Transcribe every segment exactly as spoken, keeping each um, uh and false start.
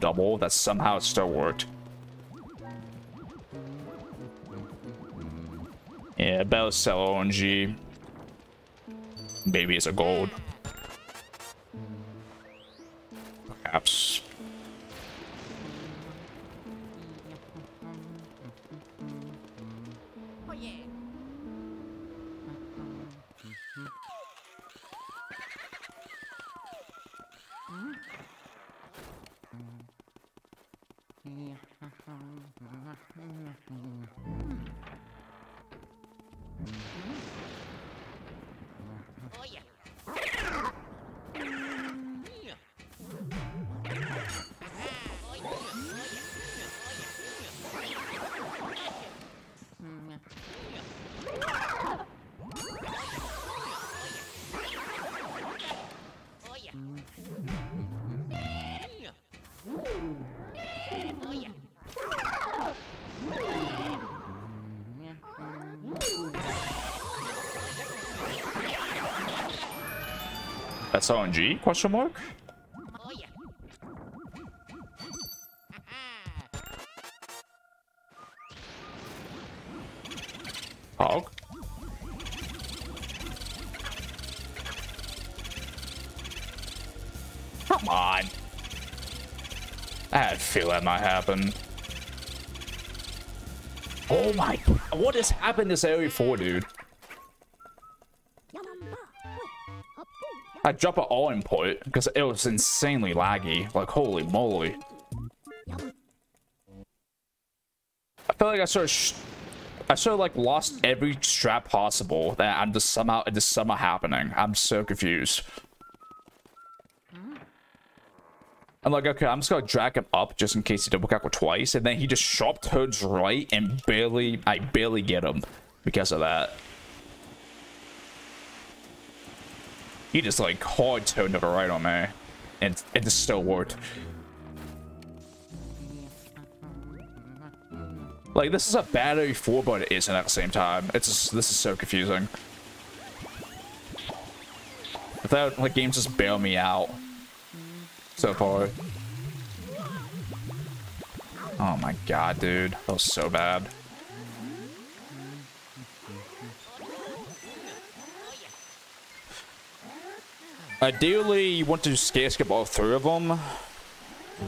double, that somehow it still worked. Yeah, better sell O N G. Maybe it's a gold. Perhaps. Oh, yeah. Oh, yeah. That's O N G? Question mark? Oh, yeah. Hog? Come on! I had a feel that might happen. Oh my... What has happened this area for, dude? I dropped an all input because it was insanely laggy. Like, holy moly. I feel like I sort of, sh I sort of like lost every strat possible that I'm just somehow, it just somehow happening. I'm so confused. I'm like, okay, I'm just gonna drag him up just in case he double cackle twice, and then he just sharp turns right and barely, I barely get him because of that. He just like hard turned over right on me, and it just still worked. Like, this is a battery four, but it isn't at the same time. It's just, this is so confusing. If that like games just bail me out so far. Oh my god, dude, that was so bad. Ideally, you want to scare skip all three of them.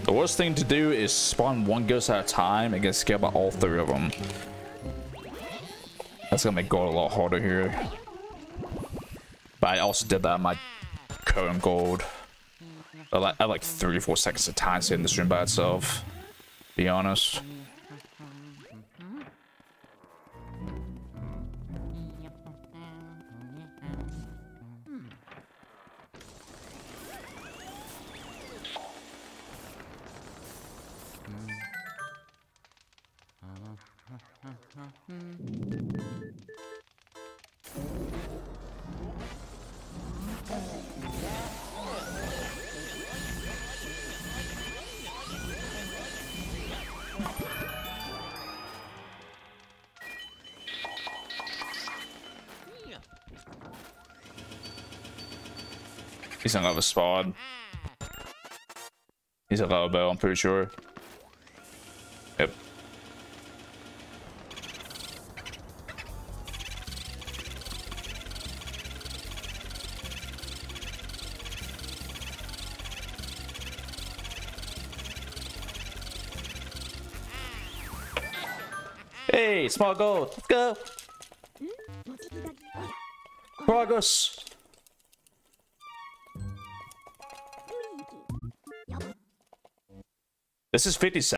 The worst thing to do is spawn one ghost at a time and get scared by all three of them. That's gonna make gold a lot harder here. But I also did that on my current gold. I like, I like three or four seconds of time sitting in this room by itself. Be honest. He's not gonna spawn. He's a low bell, I'm pretty sure. Yep. Hey, small gold, let's go. Progress. This is fifty-seven.